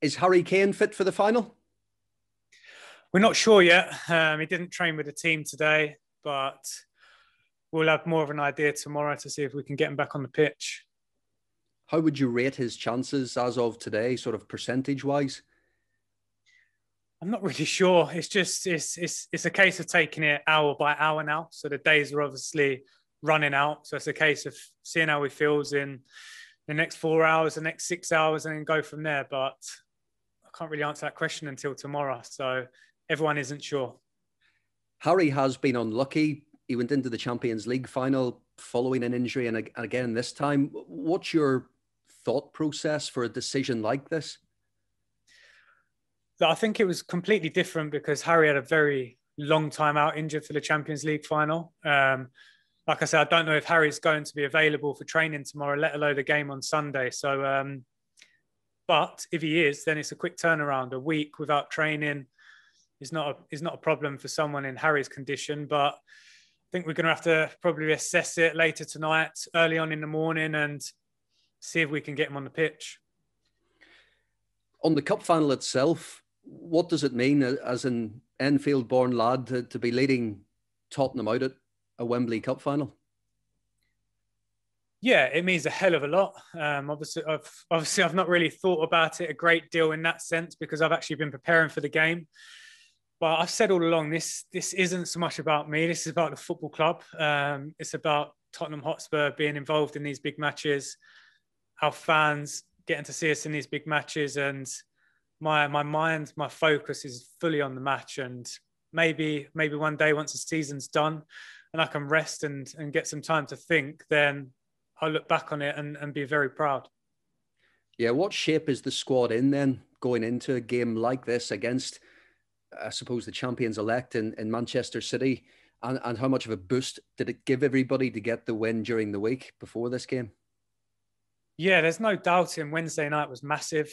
Is Harry Kane fit for the final? We're not sure yet. He didn't train with the team today, but we'll have more of an idea tomorrow to see if we can get him back on the pitch. How would you rate his chances as of today, sort of percentage-wise? I'm not really sure. It's just it's a case of taking it hour by hour now. So the days are obviously running out. So it's a case of seeing how he feels in the next 4 hours, the next 6 hours, and then go from there. But I can't really answer that question until tomorrow. So everyone isn't sure. Harry has been unlucky. He went into the Champions League final following an injury, and again this time. What's your thought process for a decision like this? I think it was completely different because Harry had a very long time out injured for the Champions League final. Like I said, I don't know if Harry's going to be available for training tomorrow, let alone the game on Sunday. So, but if he is, then it's a quick turnaround. A week without training is not a problem for someone in Harry's condition. But I think we're going to have to probably assess it later tonight, early on in the morning, and see if we can get him on the pitch. On the cup final itself, what does it mean as an Enfield-born lad to be leading Tottenham out at a Wembley Cup final? Yeah, it means a hell of a lot. Obviously, I've not really thought about it a great deal in that sense because I've actually been preparing for the game. But I've said all along, this isn't so much about me. This is about the football club. It's about Tottenham Hotspur being involved in these big matches, our fans getting to see us in these big matches, and my focus is fully on the match. And maybe one day once the season's done and I can rest and get some time to think, then I'll look back on it and be very proud. Yeah, what shape is the squad in then going into a game like this against, I suppose, the champions-elect in Manchester City, and how much of a boost did it give everybody to get the win during the week before this game? Yeah, there's no doubting Wednesday night was massive.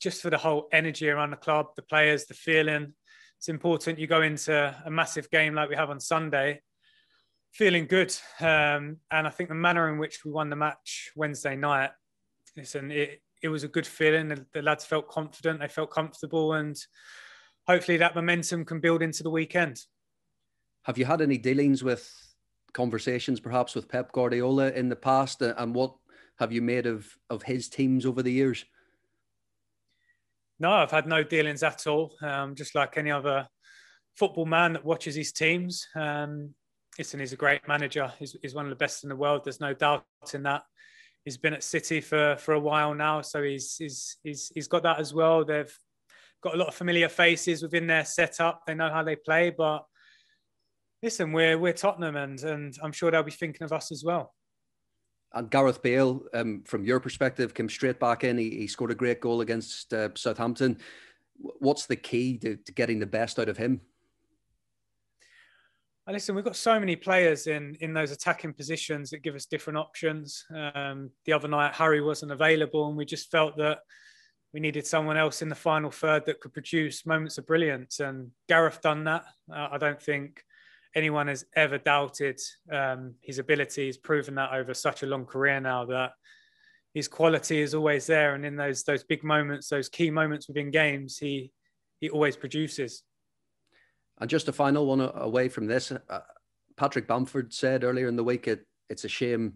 Just for the whole energy around the club, the players, the feeling. It's important you go into a massive game like we have on Sunday feeling good. And I think the manner in which we won the match Wednesday night, listen, it was a good feeling. The lads felt confident, they felt comfortable, and hopefully that momentum can build into the weekend. Have you had any dealings with conversations perhaps with Pep Guardiola in the past, and what have you made of his teams over the years? No, I've had no dealings at all. Just like any other football man that watches his teams. Listen, he's a great manager. He's one of the best in the world. There's no doubt in that. He's been at City for a while now, so he's got that as well. They've got a lot of familiar faces within their setup. They know how they play. But listen, we're Tottenham, and I'm sure they'll be thinking of us as well. And Gareth Bale, from your perspective, came straight back in. He scored a great goal against Southampton. What's the key to getting the best out of him? Well, listen, we've got so many players in those attacking positions that give us different options. The other night, Harry wasn't available, and we just felt that we needed someone else in the final third that could produce moments of brilliance. And Gareth done that. I don't think anyone has ever doubted his ability. He's proven that over such a long career now that his quality is always there. And in those big moments, those key moments within games, he always produces. And just a final one away from this. Patrick Bamford said earlier in the week, it's a shame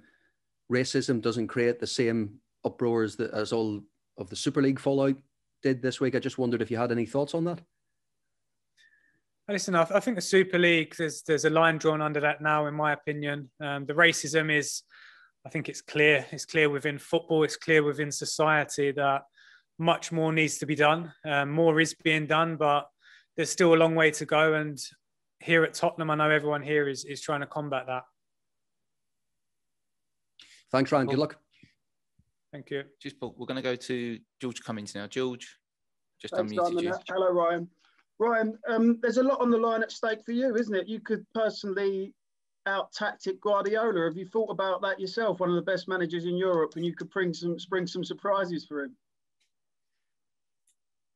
racism doesn't create the same uproar as all of the Super League fallout did this week. I just wondered if you had any thoughts on that. Listen, I think the Super League, there's a line drawn under that now, in my opinion. The racism is, I think it's clear. It's clear within football. It's clear within society that much more needs to be done. More is being done, but there's still a long way to go. And here at Tottenham, I know everyone here is trying to combat that. Thanks, Ryan. Good luck. Thank you. Just, Paul, we're going to go to George Cummings now. George, just unmute you. Hello, Ryan. Ryan, there's a lot on the line at stake for you, isn't it? You could personally out-tactic Guardiola. Have you thought about that yourself? One of the best managers in Europe, and you could bring some surprises for him.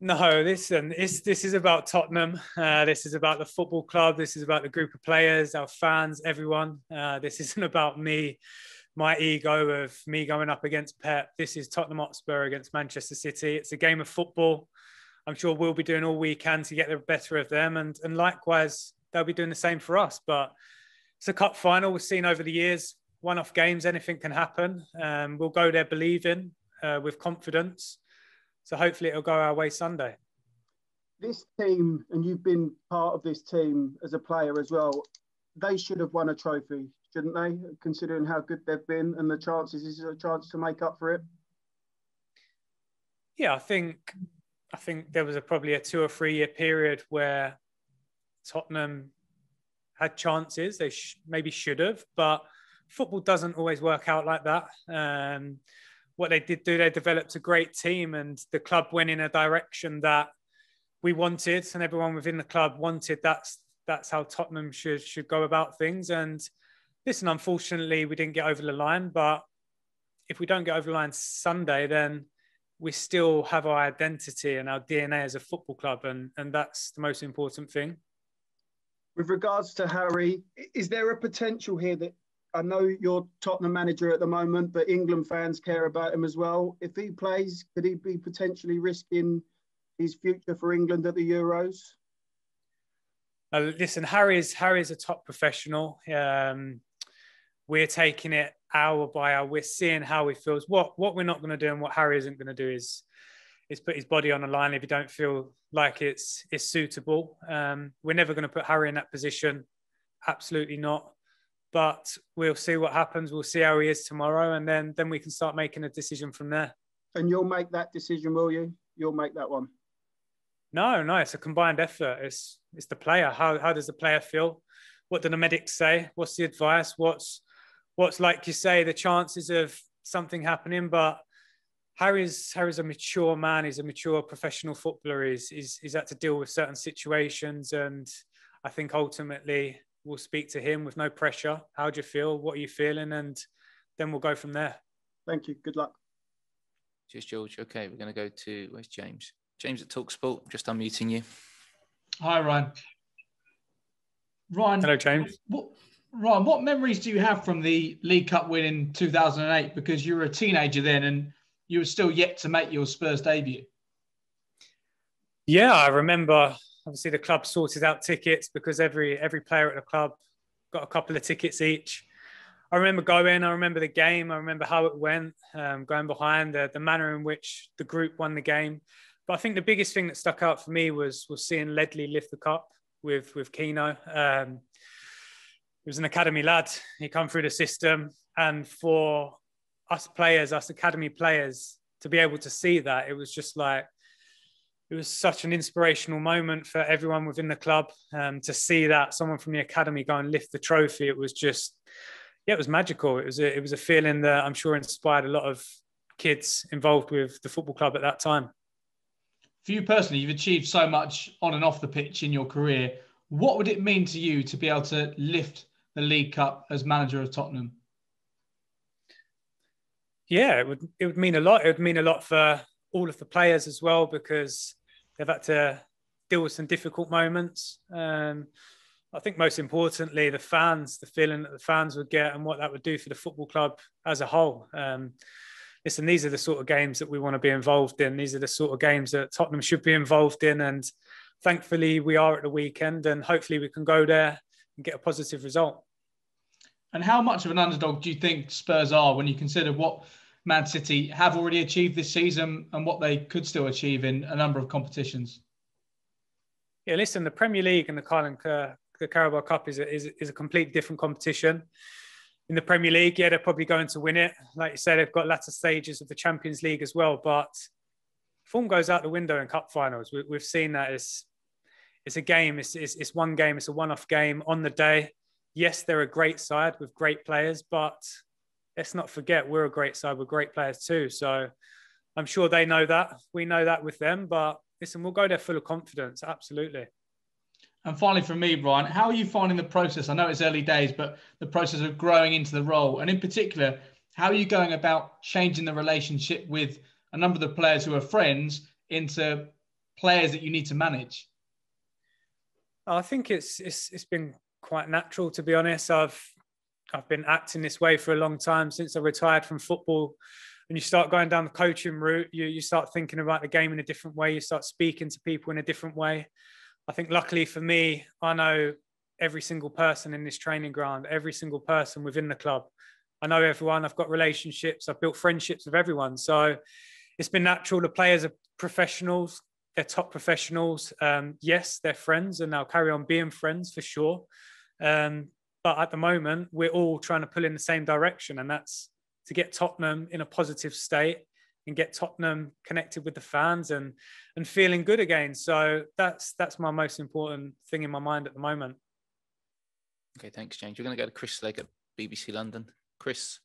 No, listen, this is about Tottenham. This is about the football club. This is about the group of players, our fans, everyone. This isn't about me, my ego of me going up against Pep. This is Tottenham Hotspur against Manchester City. It's a game of football. I'm sure we'll be doing all we can to get the better of them. And likewise, they'll be doing the same for us. But it's a cup final. We've seen over the years, one-off games, anything can happen. We'll go there believing with confidence. So hopefully it'll go our way Sunday. This team, and you've been part of this team as a player as well, they should have won a trophy, shouldn't they? Considering how good they've been and the chances, is there a chance to make up for it? Yeah, I think there was probably a 2 or 3 year period where Tottenham had chances. They maybe should have, but football doesn't always work out like that. What they did do, they developed a great team, and the club went in a direction that we wanted, and everyone within the club wanted. That's how Tottenham should go about things. And listen, unfortunately, we didn't get over the line. But if we don't get over the line Sunday, then we still have our identity and our DNA as a football club. And that's the most important thing. With regards to Harry, is there a potential here that, I know you're Tottenham manager at the moment, but England fans care about him as well. If he plays, could he be potentially risking his future for England at the Euros? Listen, Harry is a top professional. We're taking it hour by hour. We're seeing how he feels. What we're not going to do and what Harry isn't going to do is put his body on the line if you don't feel like it's suitable. We're never going to put Harry in that position. Absolutely not. But we'll see what happens. We'll see how he is tomorrow. And then we can start making a decision from there. And you'll make that decision, will you? You'll make that one. No, it's a combined effort. It's the player. How does the player feel? What do the medics say? What's the advice? What's like you say, the chances of something happening? But Harry's a mature man. He's a mature professional footballer. He's had to deal with certain situations. And I think ultimately we'll speak to him with no pressure. How do you feel? What are you feeling? And then we'll go from there. Thank you. Good luck. Cheers, George. Okay, we're going to go to, where's James? James at TalkSport, just unmuting you. Hi, Ryan. Ryan. Hello, James. What memories do you have from the League Cup win in 2008? Because you were a teenager then and you were still yet to make your Spurs debut. Yeah, I remember obviously the club sorted out tickets because every player at the club got a couple of tickets each. I remember going, I remember the game, I remember how it went, going behind, the manner in which the group won the game. But I think the biggest thing that stuck out for me was seeing Ledley lift the cup with Keno. He was an academy lad. He come through the system. And for us academy players, to be able to see that, it was just like, it was such an inspirational moment for everyone within the club. To see that someone from the academy go and lift the trophy, it was just, yeah, it was magical. It was a feeling that I'm sure inspired a lot of kids involved with the football club at that time. For you personally, you've achieved so much on and off the pitch in your career. What would it mean to you to be able to lift the League Cup as manager of Tottenham? Yeah, it would mean a lot. It would mean a lot for all of the players as well, because they've had to deal with some difficult moments. I think most importantly, the fans, the feeling that the fans would get and what that would do for the football club as a whole. Listen, these are the sort of games that we want to be involved in. These are the sort of games that Tottenham should be involved in. And thankfully, we are at the weekend and hopefully we can go there and get a positive result. And how much of an underdog do you think Spurs are when you consider what Man City have already achieved this season and what they could still achieve in a number of competitions? Yeah, listen, the Premier League and the Carabao Cup is a completely different competition. In the Premier League, yeah, they're probably going to win it. Like you said, they've got latter stages of the Champions League as well, but form goes out the window in cup finals. We've seen that it's a game, it's one game, it's a one-off game on the day. Yes, they're a great side with great players, but let's not forget we're a great side with great players too. So I'm sure they know that. We know that with them, but listen, we'll go there full of confidence, absolutely. And finally from me, Brian, how are you finding the process? I know it's early days, but the process of growing into the role. And in particular, how are you going about changing the relationship with a number of the players who are friends into players that you need to manage? I think it's been quite natural, to be honest. I've I've been acting this way for a long time, since I retired from football. And you start going down the coaching route, you start thinking about the game in a different way, you start speaking to people in a different way. I think luckily for me, I know every single person in this training ground, every single person within the club. I know everyone, I've got relationships, I've built friendships with everyone. So it's been natural. The players are professionals, they're top professionals. Yes, they're friends and they'll carry on being friends for sure. But at the moment, we're all trying to pull in the same direction, and that's to get Tottenham in a positive state and get Tottenham connected with the fans and feeling good again. So that's my most important thing in my mind at the moment. Okay, thanks, James. We're going to go to Chris Legg at BBC London. Chris.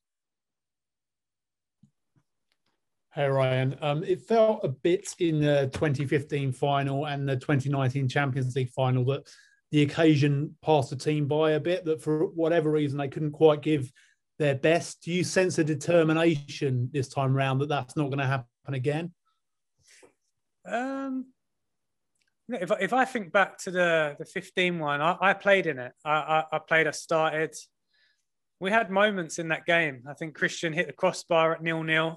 Hey, Ryan. It felt a bit in the 2015 final and the 2019 Champions League final that the occasion passed the team by a bit, that for whatever reason they couldn't quite give their best. Do you sense a determination this time round that that's not going to happen again? If I think back to the 15 one, I played in it. I played, I started. We had moments in that game. I think Christian hit the crossbar at 0-0.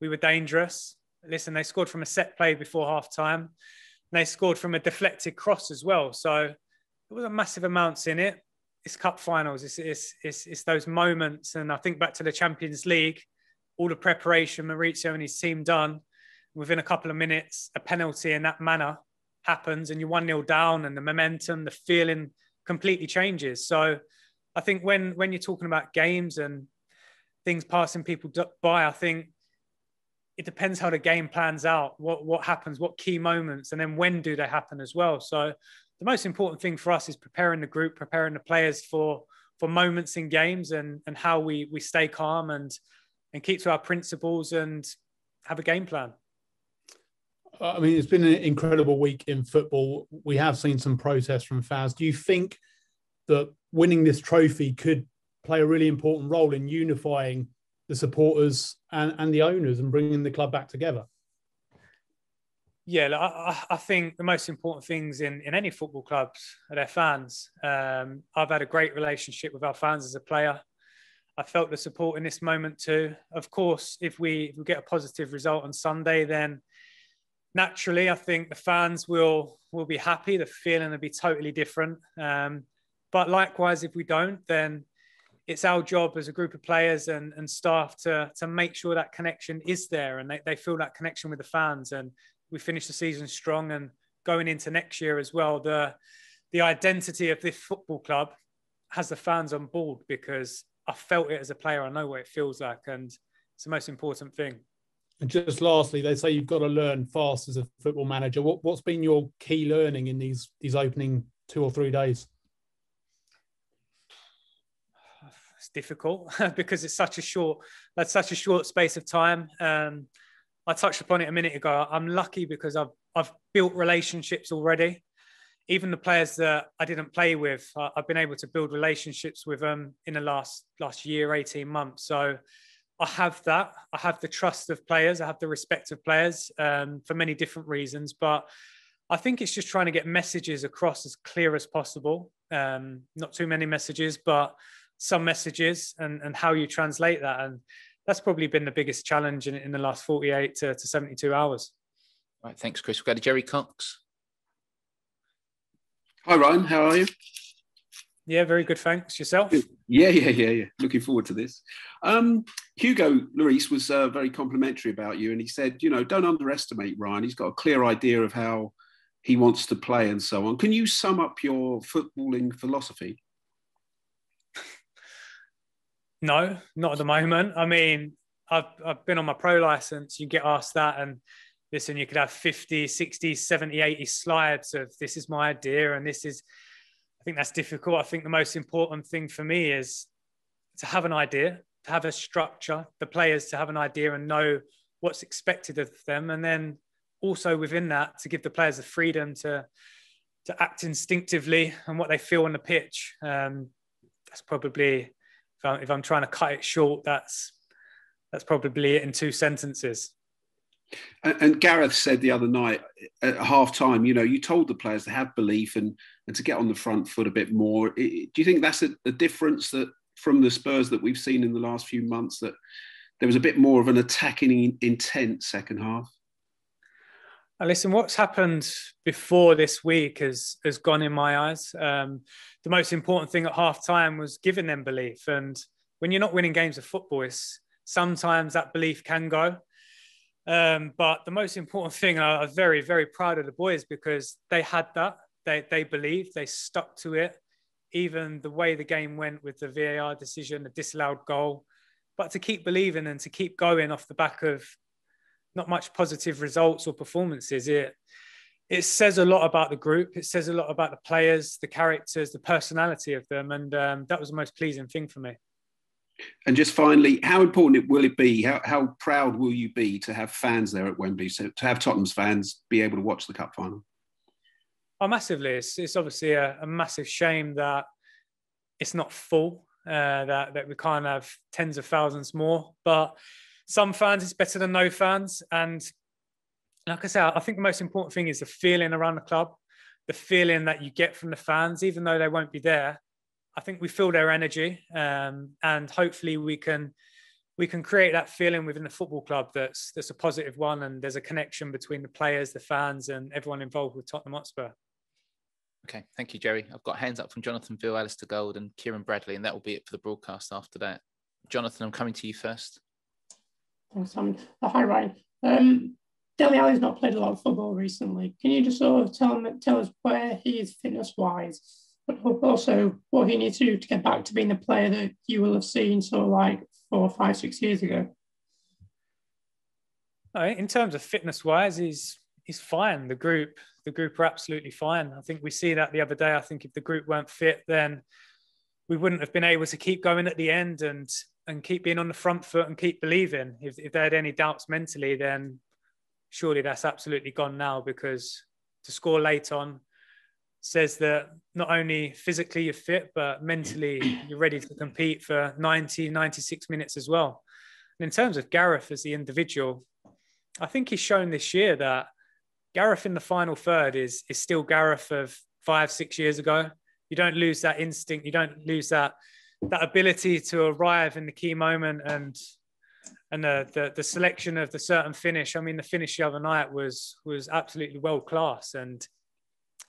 We were dangerous. Listen, they scored from a set play before half-time. They scored from a deflected cross as well. So there wasn't massive amounts in it. It's cup finals. It's those moments. And I think back to the Champions League, all the preparation Maurizio and his team done. Within a couple of minutes, a penalty in that manner happens and you're 1-0 down, and the momentum, the feeling completely changes. So I think when you're talking about games and things passing people by, I think it depends how the game plans out, what happens, what key moments, and then when do they happen as well. So the most important thing for us is preparing the group, preparing the players for moments in games, and how we stay calm and keep to our principles and have a game plan. I mean, it's been an incredible week in football. We have seen some protests from fans. Do you think that winning this trophy could play a really important role in unifying the supporters and the owners and bringing the club back together? Yeah, I think the most important things in any football clubs are their fans. I've had a great relationship with our fans as a player. I felt the support in this moment too. Of course, if we get a positive result on Sunday, then naturally, I think the fans will be happy. The feeling will be totally different. But likewise, if we don't, then it's our job as a group of players and staff to make sure that connection is there and they feel that connection with the fans. And we finish the season strong, and going into next year as well, the identity of this football club has the fans on board, because I felt it as a player. I know what it feels like, and it's the most important thing. And just lastly, they say you've got to learn fast as a football manager. What's been your key learning in these opening 2 or 3 days? It's difficult because it's such a short space of time. I touched upon it a minute ago. I'm lucky because I've built relationships already. Even the players that I didn't play with, I've been able to build relationships with them in the last year, 18 months. So I have that. I have the trust of players. I have the respect of players for many different reasons. But I think it's just trying to get messages across as clear as possible. Not too many messages, but some messages, and how you translate that. And that's probably been the biggest challenge in the last 48 to 72 hours. All right, thanks, Chris. We'll go to Jerry Cox. Hi, Ryan. How are you? Yeah, very good, thanks. Yourself? Yeah. Looking forward to this. Hugo Lloris was very complimentary about you, and he said, don't underestimate Ryan. He's got a clear idea of how he wants to play and so on. Can you sum up your footballing philosophy? No, not at the moment. I mean, I've been on my pro license. You get asked that, and listen, you could have 50, 60, 70, 80 slides of this is my idea and this is... I think that's difficult. I think the most important thing for me is to have an idea, to have a structure, the players to have an idea and know what's expected of them. And then also within that, to give the players the freedom to act instinctively and what they feel on the pitch. That's probably... If I'm trying to cut it short, that's probably it in 2 sentences. And Gareth said the other night at half time, you told the players to have belief and to get on the front foot a bit more. Do you think that's a difference that from the Spurs that we've seen in the last few months that there was a bit more of an attacking intent second half. And listen, what's happened before this week has gone in my eyes. The most important thing at half-time was giving them belief. And when you're not winning games of football, it's sometimes that belief can go. But the most important thing, I'm very, very proud of the boys because they had that. They believed, they stuck to it. Even the way the game went with the VAR decision, the disallowed goal. But to keep believing and to keep going off the back of not much positive results or performances. It says a lot about the group. It says a lot about the players, the characters, the personality of them. And that was the most pleasing thing for me. And just finally, how important will it be? How proud will you be to have fans there at Wembley? So to have Tottenham's fans be able to watch the cup final? Oh, massively. It's obviously a massive shame that it's not full, that we can't have tens of thousands more. But some fans, it's better than no fans. And like I said, I think the most important thing is the feeling around the club, the feeling that you get from the fans, even though they won't be there. I think we feel their energy. And hopefully we can create that feeling within the football club that's a positive one. And there's a connection between the players, the fans, and everyone involved with Tottenham Hotspur. Okay, thank you, Jerry. I've got hands up from Jonathan Veal, Alistair Gold and Kieran Bradley, and that will be it for the broadcast after that. Jonathan, I'm coming to you first. Thanks, Simon. Oh, hi, Ryan. Dele Alli's not played a lot of football recently. Can you just sort of tell us where he is fitness-wise, but also what he needs to do to get back to being the player that you will have seen sort of like 4, 5, 6 years ago? In terms of fitness-wise, he's fine. The group are absolutely fine. I think we see that the other day. I think if the group weren't fit, then we wouldn't have been able to keep going at the end and keep being on the front foot and keep believing. If they had any doubts mentally, then surely that's absolutely gone now, because to score late on says that not only physically you're fit, but mentally you're ready to compete for 90, 96 minutes as well. And in terms of Gareth as the individual, I think he's shown this year that Gareth in the final third is still Gareth of 5, 6 years ago. You don't lose that instinct. You don't lose that ability to arrive in the key moment and the selection of the certain finish. I mean, the finish the other night was absolutely world class, and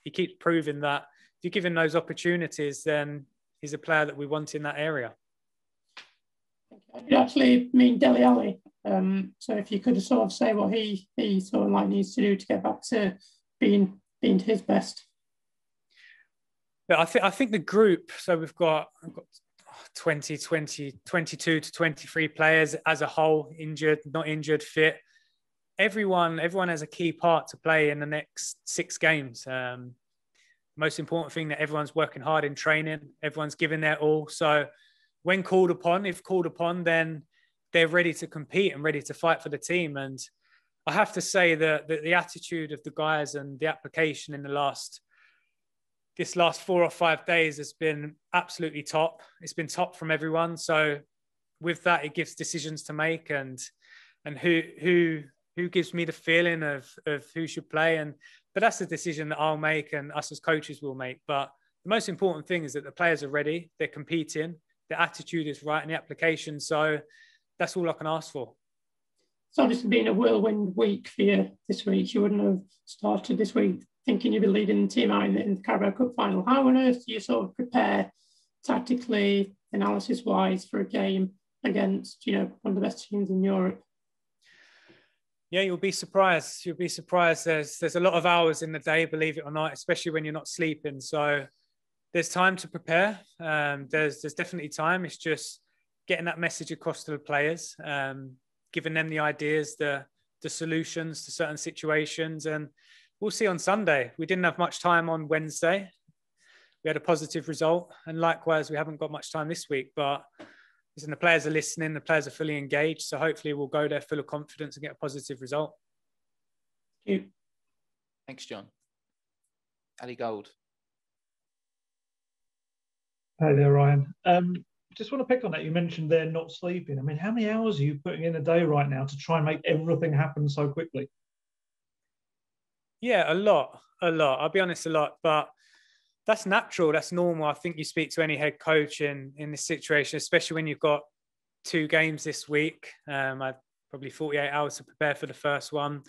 he keeps proving that if you give him those opportunities, then he's a player that we want in that area. I could actually mean Dele Alli. So if you could sort of say what he sort of like needs to do to get back to being to his best. But I think the group. So we've got 22 to 23 players as a whole, injured, not injured, fit. Everyone has a key part to play in the next 6 games. Most important thing that everyone's working hard in training, everyone's giving their all. So when called upon, then they're ready to compete and ready to fight for the team. And I have to say that the attitude of the guys and the application in the last 4 or 5 days has been absolutely top. It's been top from everyone. So with that, it gives decisions to make and who gives me the feeling of who should play. But that's a decision that I'll make and us as coaches will make. But the most important thing is that the players are ready, they're competing, the attitude is right and the application. So that's all I can ask for. It's obviously been a whirlwind week for you this week. You wouldn't have started this week thinking you'd be leading the team out in the Carabao Cup final. How on earth do you sort of prepare tactically, analysis-wise, for a game against, one of the best teams in Europe? Yeah, you'll be surprised. You'll be surprised. There's a lot of hours in the day, believe it or not, especially when you're not sleeping. So there's time to prepare. There's definitely time. It's just getting that message across to the players, giving them the ideas, the solutions to certain situations, and we'll see on Sunday. We didn't have much time on Wednesday. We had a positive result. And likewise, we haven't got much time this week. But listen, the players are listening. The players are fully engaged. So hopefully we'll go there full of confidence and get a positive result. Thank you. Thanks, John. Ali Gold. Hi there, Ryan. Just want to pick on that. You mentioned they're not sleeping. I mean, how many hours are you putting in a day right now to try and make everything happen so quickly? Yeah, a lot. I'll be honest, a lot. But that's natural. That's normal. I think you speak to any head coach in this situation, especially when you've got two games this week. I've probably 48 hours to prepare for the first one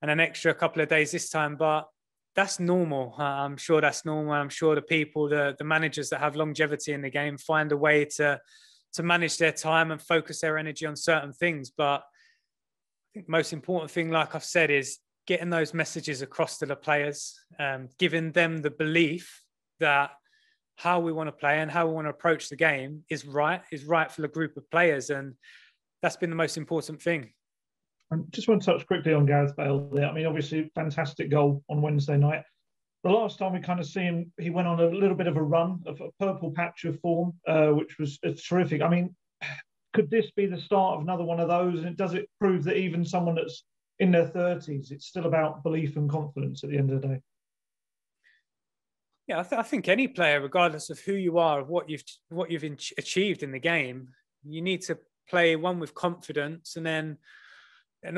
and an extra couple of days this time. But that's normal. I'm sure that's normal. I'm sure the people, the managers that have longevity in the game find a way to manage their time and focus their energy on certain things. But I think the most important thing, like I've said, is getting those messages across to the players, giving them the belief that how we want to play and how we want to approach the game is right for the group of players. And that's been the most important thing. I just want to touch quickly on Gareth Bale there. I mean, obviously, fantastic goal on Wednesday night. The last time we kind of see him, he went on a little bit of a run, of a purple patch of form, which was terrific. I mean, could this be the start of another one of those? And does it prove that even someone that's in their 30s, it's still about belief and confidence at the end of the day? Yeah, I think any player, regardless of who you are, of what you've achieved in the game, you need to play one with confidence, and then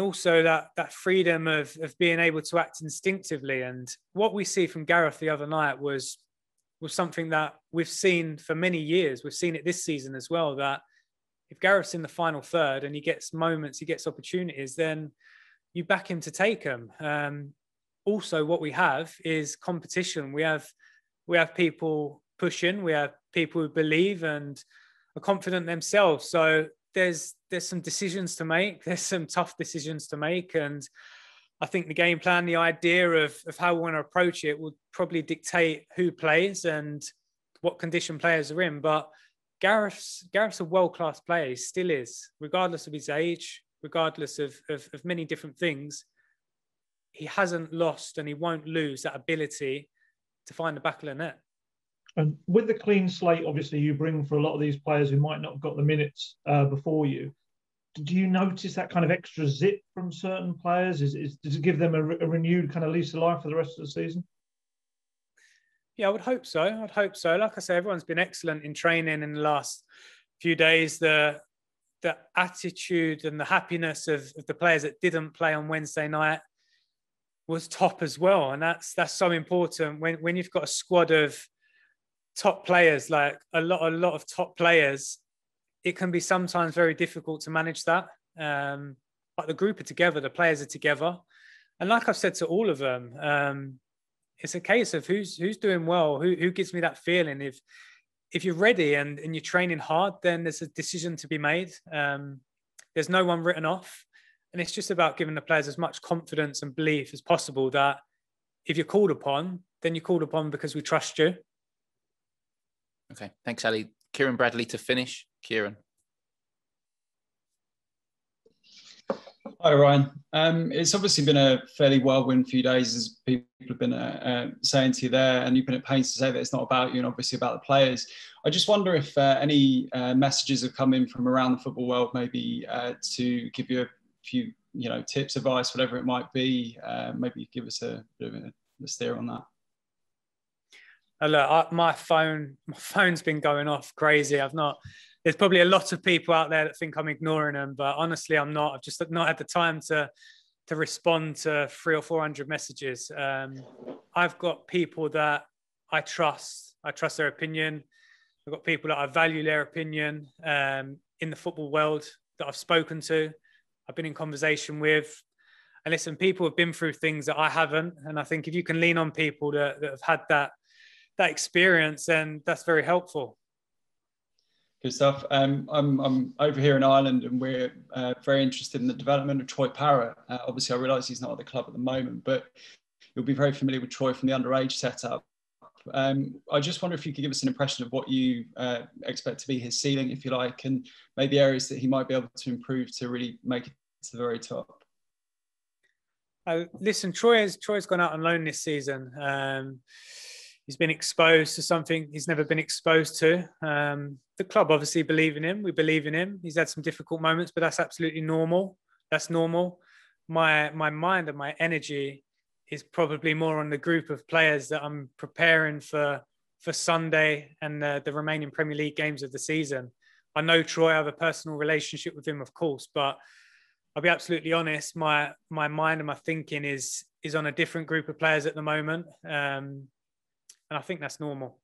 also that freedom of being able to act instinctively. And what we see from Gareth the other night was something that we've seen for many years. We've seen it this season as well, that if Gareth's in the final third and he gets moments, he gets opportunities, then you back him to take them. Also, what we have is competition. We have people pushing. We have people who believe and are confident themselves. So there's some decisions to make. There's some tough decisions to make. And I think the game plan, the idea of how we want to approach it, will probably dictate who plays and what condition players are in. But Gareth's a world-class player. He still is, regardless of his age, regardless of many different things. He hasn't lost and he won't lose that ability to find the back of the net. And with the clean slate, obviously, you bring for a lot of these players who might not have got the minutes before you. Do you notice that kind of extra zip from certain players? Does it give them a renewed kind of lease of life for the rest of the season? Yeah, I would hope so. I'd hope so. Like I say, everyone's been excellent in training in the last few days. The attitude and the happiness of the players that didn't play on Wednesday night was top as well. And that's so important when you've got a squad of top players, like a lot of top players. It can be sometimes very difficult to manage that. But the group are together, the players are together. And like I've said to all of them, it's a case of who's doing well, who gives me that feeling. If you're ready and you're training hard, then there's a decision to be made. There's no one written off. And it's just about giving the players as much confidence and belief as possible that if you're called upon, then you're called upon because we trust you. Okay, thanks, Ali. Kieran Bradley to finish. Kieran. Hi, Ryan. It's obviously been a fairly whirlwind few days, as people have been saying to you there, and you've been at pains to say that it's not about you and obviously about the players. I just wonder if any messages have come in from around the football world, maybe to give you a few, tips, advice, whatever it might be. Maybe give us a bit of a steer on that. Look, my phone's been going off crazy. There's probably a lot of people out there that think I'm ignoring them, but honestly, I'm not. I've just not had the time to respond to 300 or 400 messages. I've got people that I trust. I trust their opinion. I've got people that I value their opinion in the football world that I've spoken to. I've been in conversation with. And listen, people have been through things that I haven't. And I think if you can lean on people that have had that experience, and that's very helpful. Good stuff. I'm over here in Ireland, and we're very interested in the development of Troy Parrott. Obviously, I realise he's not at the club at the moment, but you'll be very familiar with Troy from the underage setup. I just wonder if you could give us an impression of what you expect to be his ceiling, if you like, and maybe areas that he might be able to improve to really make it to the very top. Listen, Troy's gone out on loan this season. He's been exposed to something he's never been exposed to. The club obviously believe in him. We believe in him. He's had some difficult moments, but that's absolutely normal. That's normal. My mind and my energy is probably more on the group of players that I'm preparing for Sunday and the remaining Premier League games of the season. I know Troy. I have a personal relationship with him, of course, but I'll be absolutely honest. My mind and my thinking is on a different group of players at the moment. And I think that's normal.